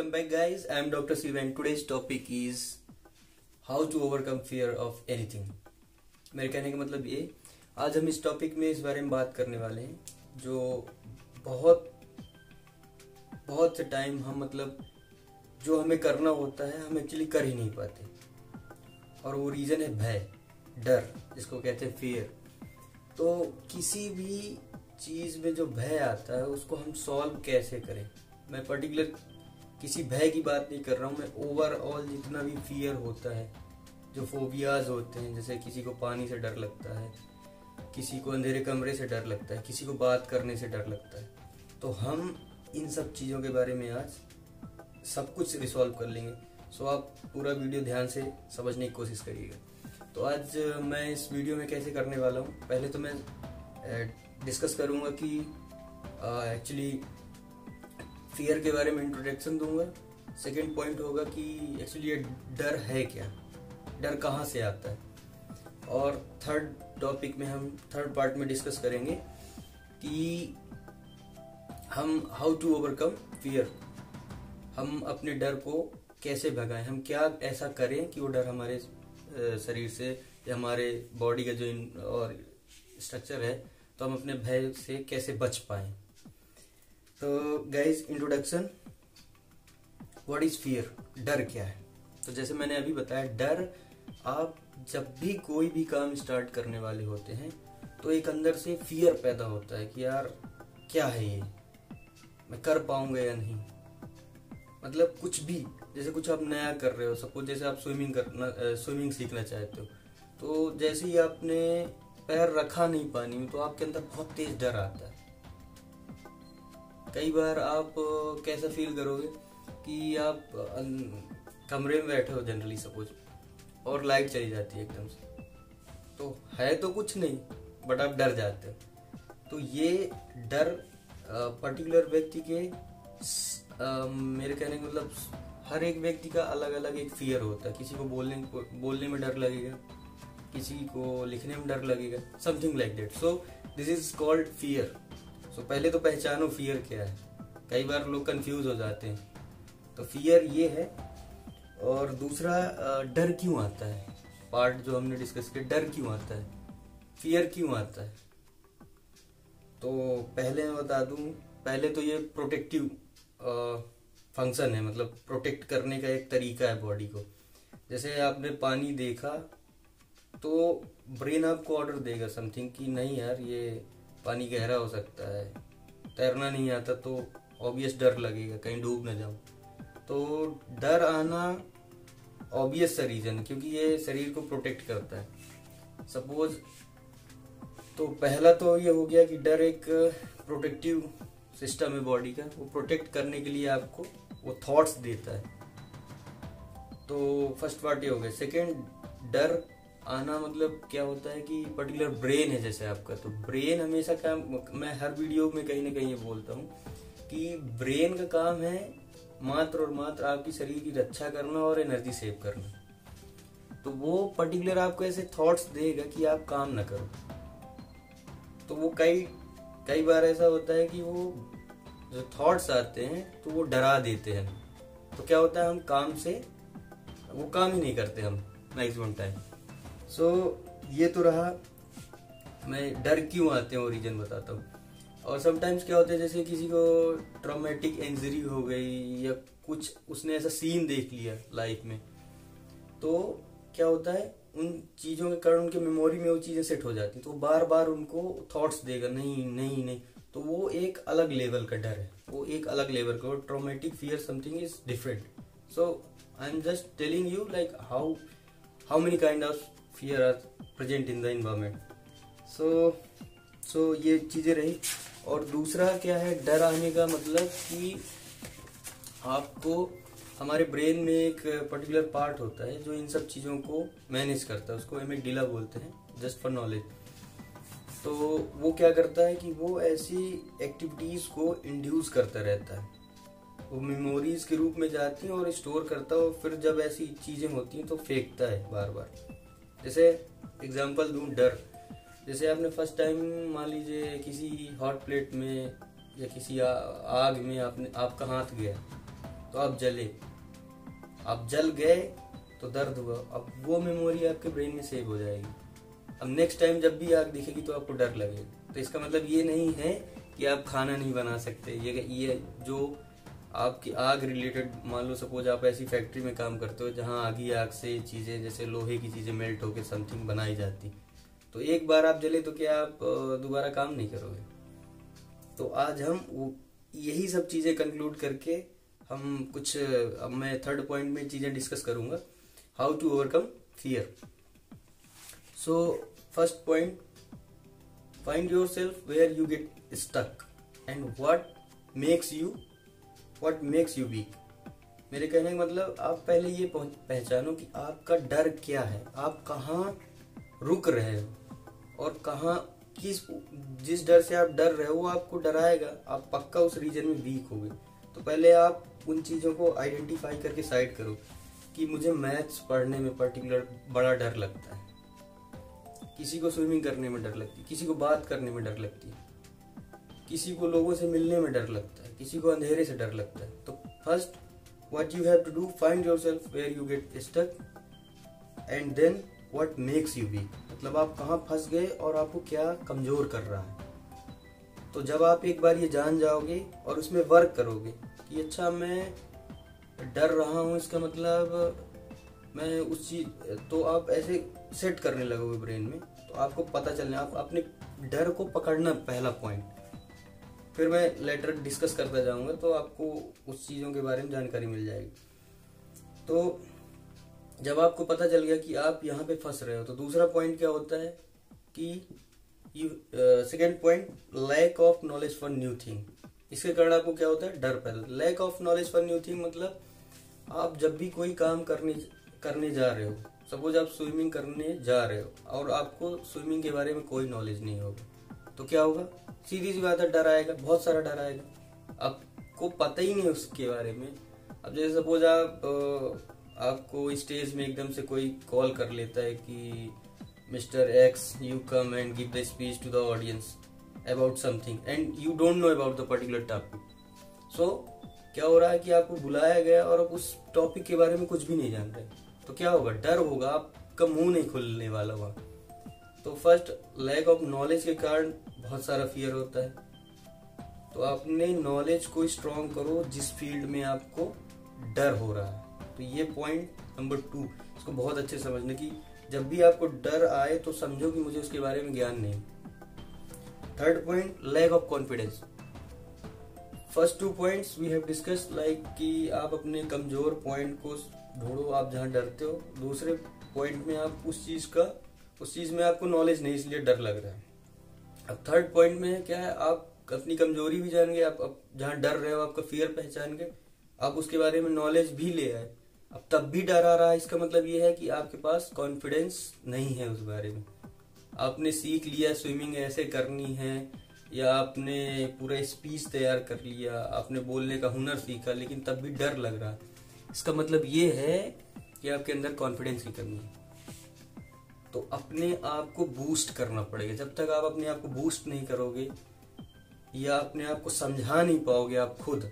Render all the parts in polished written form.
Welcome back guys, I am Dr. Shiv and today's topic is how to overcome fear of anything। मेरे कहने का मतलब ये, आज हम इस टॉपिक में इस बारे में बात करने वाले हैं जो बहुत से टाइम हम जो हमें करना होता है हम एक्चुअली कर ही नहीं पाते और वो रीज़न है भय, डर, जिसको कहते हैं फियर। तो किसी भी चीज़ में जो भय आता है उसको हम सॉल्व कैसे करें। मैं पर्टिकुलर किसी भय की बात नहीं कर रहा हूँ, मैं ओवरऑल जितना भी फियर होता है, जो फोबियाज होते हैं, जैसे किसी को पानी से डर लगता है, किसी को अंधेरे कमरे से डर लगता है, किसी को बात करने से डर लगता है। तो हम इन सब चीज़ों के बारे में आज सब कुछ रिसॉल्व कर लेंगे। सो आप पूरा वीडियो ध्यान से समझने की कोशिश करिएगा। तो आज मैं इस वीडियो में कैसे करने वाला हूँ, पहले तो मैं डिस्कस करूँगा कि एक्चुअली फियर के बारे में इंट्रोडक्शन दूंगा। सेकेंड पॉइंट होगा कि एक्चुअली ये डर है क्या, डर कहाँ से आता है। और थर्ड टॉपिक में हम थर्ड पार्ट में डिस्कस करेंगे कि हम हाउ टू ओवरकम फियर, हम अपने डर को कैसे भगाएं, हम क्या ऐसा करें कि वो डर हमारे शरीर से या हमारे बॉडी का जो और स्ट्रक्चर है, तो हम अपने भय से कैसे बच पाएं। तो guys introduction, what is fear, डर क्या है। तो जैसे मैंने अभी बताया, डर आप जब भी कोई भी काम स्टार्ट करने वाले होते हैं तो एक अंदर से फियर पैदा होता है कि यार क्या है ये, मैं कर पाऊंगा या नहीं। मतलब कुछ भी, जैसे कुछ आप नया कर रहे हो, सपोज जैसे आप स्विमिंग सीखना चाहते हो, तो जैसे ही आपने पैर रखा नहीं पानी में तो आपके अंदर बहुत तेज डर आता है। कई बार आप कैसा फील करोगे कि आप कमरे में बैठे हो जनरली सपोज, और लाइट चली जाती है एकदम से, तो है तो कुछ नहीं बट आप डर जाते हो। तो ये डर पर्टिकुलर व्यक्ति के मेरे कहने का मतलब हर एक व्यक्ति का अलग अलग एक फियर होता है। किसी को बोलने में डर लगेगा, किसी को लिखने में डर लगेगा, something like that. So this is called fear. तो पहले तो पहचानो फियर क्या है, कई बार लोग कंफ्यूज हो जाते हैं। तो फियर ये है। और दूसरा, डर क्यों आता है, पार्ट जो हमने डिस्कस किया, डर क्यों आता है, फियर क्यों आता है। तो पहले मैं बता दूं, पहले तो ये प्रोटेक्टिव फंक्शन है, मतलब प्रोटेक्ट करने का एक तरीका है बॉडी को। जैसे आपने पानी देखा तो ब्रेन आपको ऑर्डर देगा समथिंग कि नहीं यार ये पानी गहरा हो सकता है, तैरना नहीं आता तो ऑब्वियस डर लगेगा कहीं डूब ना जाऊं। तो डर आना ऑब्वियस सा रीज़न, क्योंकि ये शरीर को प्रोटेक्ट करता है सपोज। तो पहला तो ये हो गया कि डर एक प्रोटेक्टिव सिस्टम है बॉडी का, वो प्रोटेक्ट करने के लिए आपको वो थॉट्स देता है। तो फर्स्ट पार्ट ये हो गया। सेकेंड, डर आना मतलब क्या होता है कि पर्टिकुलर ब्रेन है जैसे आपका, तो ब्रेन हमेशा काम, मैं हर वीडियो में कहीं ना कहीं ये बोलता हूँ कि ब्रेन का काम है मात्र और मात्र आपकी शरीर की रक्षा करना और एनर्जी सेव करना। तो वो पर्टिकुलर आपको ऐसे थॉट्स देगा कि आप काम ना करो। तो वो कई बार ऐसा होता है कि वो जो थॉट्स आते हैं तो वो डरा देते हैं, तो क्या होता है हम काम से वो काम ही नहीं करते हम मैक्सिमम टाइम। सो ये तो रहा, मैं डर क्यों आते हैं वो रीज़न बताता हूँ। और समटाइम्स क्या होता है, जैसे किसी को ट्रॉमेटिक इंजरी हो गई या कुछ उसने ऐसा सीन देख लिया लाइफ में, तो क्या होता है उन चीज़ों के कारण उनके मेमोरी में वो चीज़ें सेट हो जाती हैं, तो बार बार उनको थॉट्स देगा नहीं नहीं नहीं। तो वो एक अलग लेवल का डर है, वो एक अलग लेवल का, traumatic fear something is different. So I am just telling you like how many kind of fear are present in the environment. So ये चीज़ें रही। और दूसरा क्या है, डर आने का मतलब कि आपको, हमारे ब्रेन में एक पर्टिकुलर पार्ट होता है जो इन सब चीज़ों को मैनेज करता है, उसको एमिगडाला बोलते हैं, जस्ट फॉर नॉलेज। तो वो क्या करता है कि वो ऐसी एक्टिविटीज़ को इंड्यूस करता रहता है, वो मेमोरीज के रूप में जाती हैं और स्टोर करता है, और फिर जब ऐसी चीज़ें होती हैं तो फेंकता है बार बार। जैसे एग्जाम्पल दूं डर, जैसे आपने फर्स्ट टाइम मान लीजिए किसी हॉट प्लेट में या किसी आग में आपने, आपका हाथ गया, तो आप जले, आप जल गए तो दर्द हुआ, अब वो मेमोरी आपके ब्रेन में सेव हो जाएगी। अब नेक्स्ट टाइम जब भी आग दिखेगी तो आपको डर लगेगा। तो इसका मतलब ये नहीं है कि आप खाना नहीं बना सकते। ये जो आपकी आग रिलेटेड, मान लो सपोज आप ऐसी फैक्ट्री में काम करते हो जहाँ आगी आग से चीज़ें जैसे लोहे की चीज़ें मेल्ट होकर समथिंग बनाई जाती, तो एक बार आप जले तो क्या आप दोबारा काम नहीं करोगे। तो आज हम यही सब चीज़ें कंक्लूड करके हम कुछ, अब मैं थर्ड पॉइंट में चीज़ें डिस्कस करूँगा, how to overcome fear. So first point, find your self where you get stuck and what makes you weak. मेरे कहने का मतलब आप पहले ये पहचानो कि आपका डर क्या है, आप कहाँ रुक रहे हो और कहाँ जिस डर से आप डर रहे हो वो आपको डराएगा, आप पक्का उस रीजन में वीक हो गए। तो पहले आप उन चीज़ों को आइडेंटिफाई करके साइड करो कि मुझे मैथ्स पढ़ने में पर्टिकुलर बड़ा डर लगता है, किसी को स्विमिंग करने में डर लगती है, किसी को बात करने में डर लगती है, किसी को लोगों से मिलने में डर लगता है, किसी को अंधेरे से डर लगता है। तो first what you have to do, find yourself where you get stuck and then what makes you weak. मतलब आप कहाँ फंस गए और आपको क्या कमज़ोर कर रहा है। तो जब आप एक बार ये जान जाओगे और उसमें वर्क करोगे कि अच्छा मैं डर रहा हूँ, इसका मतलब मैं उस चीज़, तो आप ऐसे सेट करने लगोगे ब्रेन में, तो आपको पता चलने, आप अपने डर को पकड़ना पहला पॉइंट, फिर मैं लेटर डिस्कस करता जाऊँगा तो आपको उस चीज़ों के बारे में जानकारी मिल जाएगी। तो जब आपको पता चल गया कि आप यहाँ पे फंस रहे हो तो दूसरा पॉइंट क्या होता है कि second point, lack of knowledge for new thing. इसके कारण आपको क्या होता है, डर पैदा। Lack of knowledge for new thing मतलब आप जब भी कोई काम करने जा रहे हो, सपोज आप स्विमिंग करने जा रहे हो और आपको स्विमिंग के बारे में कोई नॉलेज नहीं होगा तो क्या होगा, सीधी सी बात है डर आएगा, बहुत सारा डर आएगा, आपको पता ही नहीं उसके बारे में। अब जैसे सपोज आपको स्टेज में एकदम से कोई कॉल कर लेता है कि mister X you come and give the speech to the audience about something and you don't know about the particular topic. So क्या हो रहा है कि आपको बुलाया गया और आप उस टॉपिक के बारे में कुछ भी नहीं जानते, तो क्या होगा, डर होगा, आपका मुंह नहीं खुलने वाला हुआ। तो फर्स्ट लैक ऑफ नॉलेज के कारण बहुत सारा फियर होता है। तो अपने नॉलेज को स्ट्रॉन्ग करो जिस फील्ड में आपको डर हो रहा है। तो ये पॉइंट नंबर 2, इसको बहुत अच्छे समझने की, जब भी आपको डर आए तो समझो कि मुझे उसके बारे में ज्ञान नहीं। Third point, lack of confidence. First 2 points we have discuss, like कि आप अपने कमजोर पॉइंट को ढूंढो, आप जहां डरते हो। दूसरे पॉइंट में आप उस चीज में आपको नॉलेज नहीं, इसलिए डर लग रहा है। अब थर्ड पॉइंट में क्या है, आप अपनी कमजोरी भी जान गए, आप जहां डर रहे हो आपका फियर पहचान गए, आप उसके बारे में नॉलेज भी ले आए, अब तब भी डर आ रहा है, इसका मतलब ये है कि आपके पास कॉन्फिडेंस नहीं है उस बारे में। आपने सीख लिया स्विमिंग ऐसे करनी है, या आपने पूरा स्पीच तैयार कर लिया, आपने बोलने का हुनर सीखा, लेकिन तब भी डर लग रहा है, इसका मतलब ये है कि आपके अंदर कॉन्फिडेंस की कमी है। तो अपने आप को बूस्ट करना पड़ेगा। जब तक आप अपने आप को बूस्ट नहीं करोगे या अपने आप को समझा नहीं पाओगे आप खुद,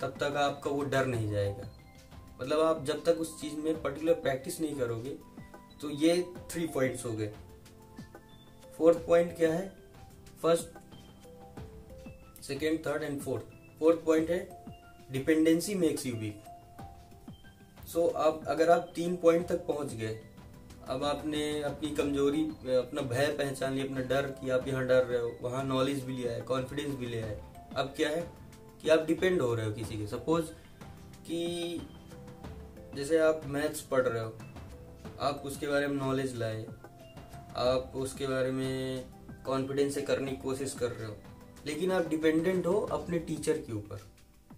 तब तक आपका वो डर नहीं जाएगा। मतलब आप जब तक उस चीज में पर्टिकुलर प्रैक्टिस नहीं करोगे। तो ये 3 पॉइंट्स हो गए। फोर्थ पॉइंट क्या है, first second third and fourth. Fourth point है dependency makes you weak. So आप अगर आप 3 पॉइंट तक पहुंच गए, अब आपने अपनी कमजोरी, अपना भय पहचान लिया, अपना डर कि आप यहाँ डर रहे हो, वहाँ नॉलेज भी लिया है, कॉन्फिडेंस भी लिया है, अब क्या है कि आप डिपेंड हो रहे हो किसी के। सपोज कि जैसे आप मैथ्स पढ़ रहे हो, आप उसके बारे में नॉलेज लाए, आप उसके बारे में कॉन्फिडेंस से करने की कोशिश कर रहे हो, लेकिन आप डिपेंडेंट हो अपने टीचर के ऊपर,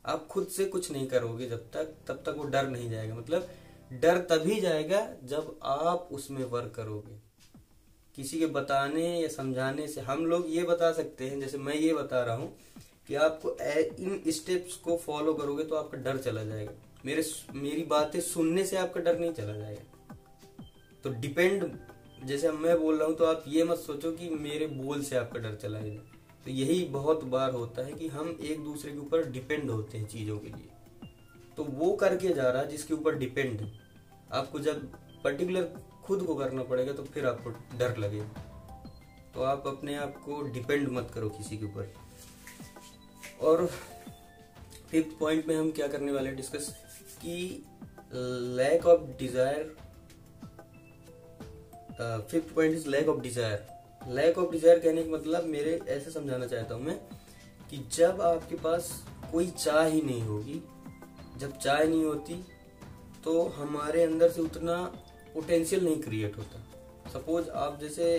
आप खुद से कुछ नहीं करोगे जब तक, तब तक वो डर नहीं जाएगा। मतलब डर तभी जाएगा जब आप उसमें वर्क करोगे, किसी के बताने या समझाने से। हम लोग ये बता सकते हैं, जैसे मैं ये बता रहा हूँ कि आपको इन स्टेप्स को फॉलो करोगे तो आपका डर चला जाएगा, मेरी बातें सुनने से आपका डर नहीं चला जाएगा। तो डिपेंड, जैसे मैं बोल रहा हूँ तो आप ये मत सोचो कि मेरे बोल से आपका डर चला जाएगा। तो यही बहुत बार होता है कि हम एक दूसरे के ऊपर डिपेंड होते हैं चीज़ों के लिए। तो वो करके जा रहा है जिसके ऊपर डिपेंड है। आपको जब पर्टिकुलर खुद को करना पड़ेगा तो फिर आपको डर लगेगा। तो आप अपने आप को डिपेंड मत करो किसी के ऊपर। और फिफ्थ पॉइंट में हम क्या करने वाले हैं डिस्कस, कि lack of desire. Fifth point is lack of desire. Lack of desire कहने का मतलब मेरे ऐसे समझाना चाहता हूं मैं कि जब आपके पास कोई चाह ही नहीं होगी, जब चाह नहीं होती तो हमारे अंदर से उतना पोटेंशियल नहीं क्रिएट होता। सपोज आप जैसे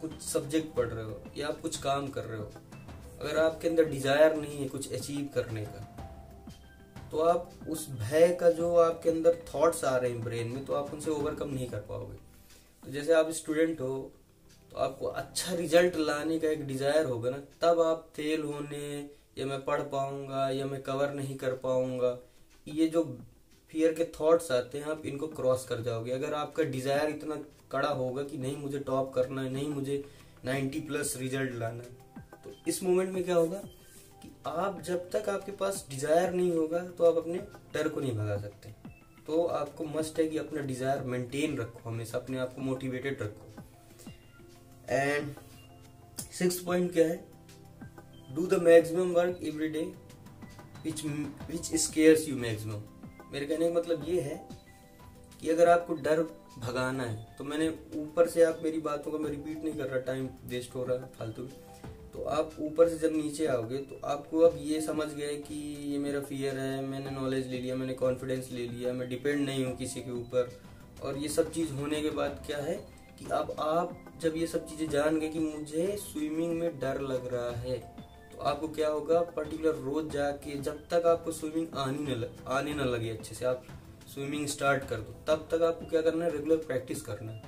कुछ सब्जेक्ट पढ़ रहे हो या आप कुछ काम कर रहे हो, अगर आपके अंदर डिजायर नहीं है कुछ अचीव करने का, तो आप उस भय का जो आपके अंदर थॉट्स आ रहे हैं ब्रेन में, तो आप उनसे ओवरकम नहीं कर पाओगे। तो जैसे आप स्टूडेंट हो तो आपको अच्छा रिजल्ट लाने का एक डिजायर होगा ना, तब आप फेल होने या मैं पढ़ पाऊंगा या मैं कवर नहीं कर पाऊंगा, ये जो फियर के थॉट्स आते हैं आप इनको क्रॉस कर जाओगे। अगर आपका डिजायर इतना कड़ा होगा कि नहीं मुझे टॉप करना है, नहीं मुझे 90+ रिजल्ट लाना है, तो इस मोमेंट में क्या होगा कि आप जब तक आपके पास डिजायर नहीं होगा तो आप अपने डर को नहीं भगा सकते। तो आपको मस्ट है कि अपना डिजायर मेंटेन रखो, हमेशा अपने आप को मोटिवेटेड रखो। एंड सिक्स्थ पॉइंट क्या है, do the maximum work every day which scares you maximum. मेरे कहने का मतलब ये है कि अगर आपको डर भगाना है तो मैंने ऊपर से, आप मेरी बातों का मैं रिपीट नहीं कर रहा, टाइम वेस्ट हो रहा है फालतू, तो आप ऊपर से जब नीचे आओगे तो आपको अब ये समझ गए कि ये मेरा फियर है, मैंने नॉलेज ले लिया, मैंने कॉन्फिडेंस ले लिया, मैं डिपेंड नहीं हूँ किसी के ऊपर। और ये सब चीज़ होने के बाद क्या है कि अब आप जब ये सब चीज़ें जान गए कि मुझे स्विमिंग में डर लग रहा है, तो आपको क्या होगा पर्टिकुलर रोज जाके जब तक आपको स्विमिंग आने न लगे अच्छे से, आप स्विमिंग स्टार्ट कर दो, तब तक आपको क्या करना है रेगुलर प्रैक्टिस करना है।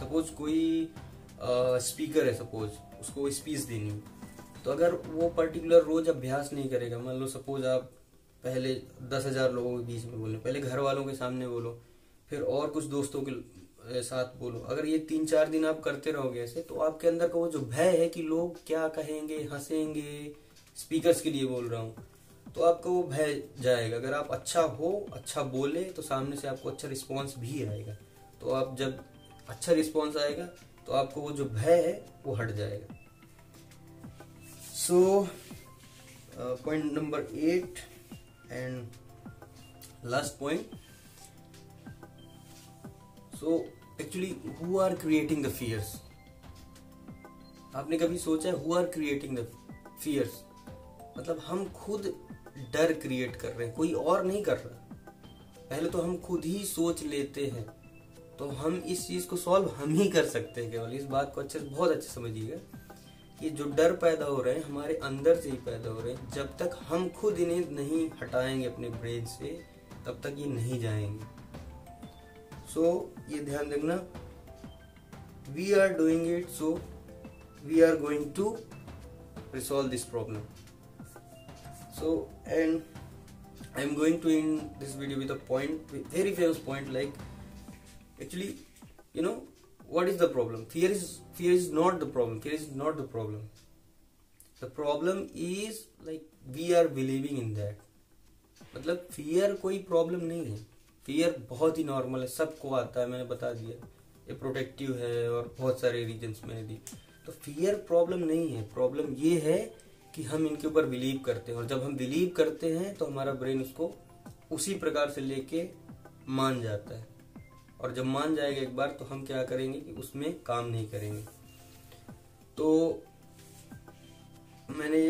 सपोज कोई स्पीकर है, सपोज उसको स्पीच देनी हो, तो अगर वो पर्टिकुलर रोज अभ्यास नहीं करेगा, मान लो सपोज आप पहले 10,000 लोगों के बीच में बोलो, पहले घर वालों के सामने बोलो, फिर और कुछ दोस्तों के साथ बोलो, अगर ये 3-4 दिन आप करते रहोगे ऐसे, तो आपके अंदर का वो जो भय है कि लोग क्या कहेंगे, हंसेंगे, स्पीकर्स के लिए बोल रहा हूँ, तो आपको वो भय जाएगा। अगर आप अच्छा हो, अच्छा बोले, तो सामने से आपको अच्छा रिस्पॉन्स भी आएगा। तो आप जब अच्छा रिस्पॉन्स आएगा तो आपको वो जो भय है वो हट जाएगा। So point number 8 and last point. So actually who are creating the fears? आपने कभी सोचा है who are creating the fears? मतलब हम खुद डर क्रिएट कर रहे हैं, कोई और नहीं कर रहा। पहले तो हम खुद ही सोच लेते हैं, तो हम इस चीज को सॉल्व हम ही कर सकते हैं केवल। इस बात को अच्छे से, बहुत अच्छे समझिएगा कि जो डर पैदा हो रहे हैं हमारे अंदर से ही पैदा हो रहे हैं। जब तक हम खुद इन्हें नहीं हटाएंगे अपने ब्रेन से तब तक ये नहीं जाएंगे। ये ध्यान देना, we are doing it, so we are going to resolve this problem. So and I am going to end this video with a point, very famous point, like actually you know what is the problem. Fear is not the problem, fear is not the problem, the problem is like we are believing in that. मतलब fear कोई problem नहीं है, fear बहुत ही normal है, सबको आता है, मैंने बता दिया, ये प्रोटेक्टिव है और बहुत सारे रीजंस मैंने दी। तो फियर प्रॉब्लम नहीं है, प्रॉब्लम ये है कि हम इनके ऊपर बिलीव करते हैं, और जब हम बिलीव करते हैं तो हमारा ब्रेन उसको उसी प्रकार से लेके मान जाता है, और जब मान जाएगा एक बार तो हम क्या करेंगे कि उसमें काम नहीं करेंगे। तो मैंने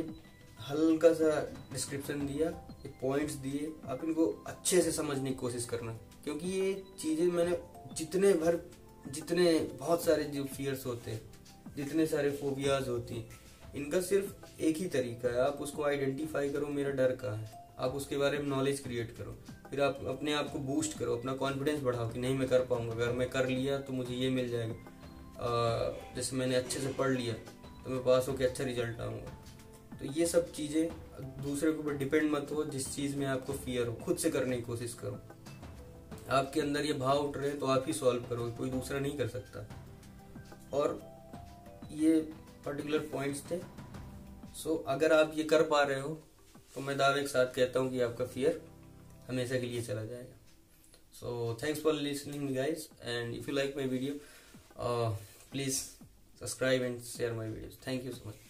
हल्का सा डिस्क्रिप्शन दिया, पॉइंट्स दिए, आप इनको अच्छे से समझने की कोशिश करना, क्योंकि ये चीज़ें मैंने जितने बहुत सारे जो फियर्स होते हैं, जितने सारे फोबियाज होती हैं, इनका सिर्फ एक ही तरीका है, आप उसको आइडेंटिफाई करो मेरा डर कहाँ है, आप उसके बारे में नॉलेज क्रिएट करो, फिर आप अपने आप को बूस्ट करो, अपना कॉन्फिडेंस बढ़ाओ कि नहीं मैं कर पाऊंगा, अगर मैं कर लिया तो मुझे ये मिल जाएगा, जैसे मैंने अच्छे से पढ़ लिया तो मैं पास होकर अच्छा रिजल्ट आऊँगा। तो ये सब चीज़ें, दूसरे के ऊपर डिपेंड मत हो, जिस चीज़ में आपको फियर हो खुद से करने की कोशिश करो। आपके अंदर ये भाव उठ रहे हैं तो आप ही सॉल्व करो, कोई दूसरा नहीं कर सकता। और ये पर्टिकुलर पॉइंट्स थे। सो अगर आप ये कर पा रहे हो तो मैं दावे के साथ कहता हूँ कि आपका फियर हमेशा के लिए चला जाएगा। So thanks for listening guys, and if you like my video please subscribe and share my videos. Thank you so much.